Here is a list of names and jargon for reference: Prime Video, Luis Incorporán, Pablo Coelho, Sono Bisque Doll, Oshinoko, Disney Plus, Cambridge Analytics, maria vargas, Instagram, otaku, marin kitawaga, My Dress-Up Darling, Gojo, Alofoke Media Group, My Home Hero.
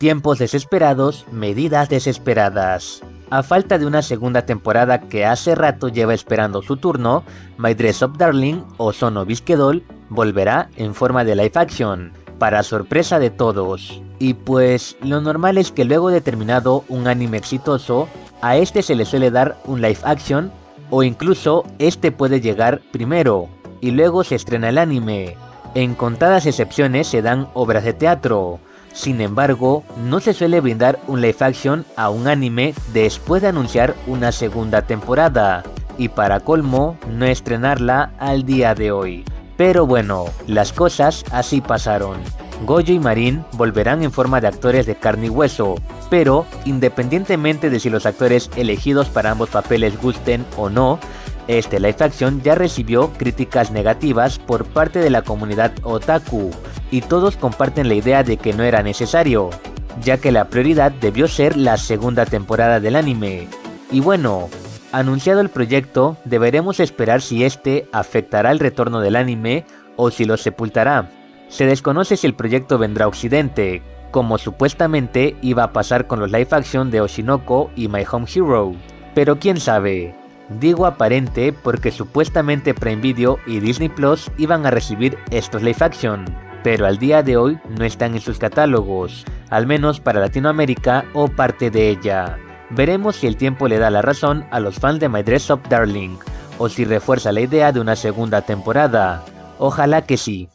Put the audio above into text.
Tiempos desesperados, medidas desesperadas. A falta de una segunda temporada que hace rato lleva esperando su turno, My Dress-Up Darling o Sono Bisque Doll volverá en forma de live action, para sorpresa de todos. Y pues, lo normal es que luego de terminado un anime exitoso, a este se le suele dar un live action, o incluso este puede llegar primero, y luego se estrena el anime. En contadas excepciones se dan obras de teatro. Sin embargo, no se suele brindar un live action a un anime después de anunciar una segunda temporada, y para colmo, no estrenarla al día de hoy. Pero bueno, las cosas así pasaron. Gojo y Marin volverán en forma de actores de carne y hueso, pero independientemente de si los actores elegidos para ambos papeles gusten o no, este live action ya recibió críticas negativas por parte de la comunidad otaku, y todos comparten la idea de que no era necesario, ya que la prioridad debió ser la segunda temporada del anime. Y bueno, anunciado el proyecto, deberemos esperar si este afectará el retorno del anime o si lo sepultará. Se desconoce si el proyecto vendrá a Occidente, como supuestamente iba a pasar con los live action de Oshinoko y My Home Hero, pero quién sabe. Digo aparente porque supuestamente Prime Video y Disney Plus iban a recibir estos live action, pero al día de hoy no están en sus catálogos, al menos para Latinoamérica o parte de ella. Veremos si el tiempo le da la razón a los fans de My Dress-Up Darling, o si refuerza la idea de una segunda temporada. Ojalá que sí.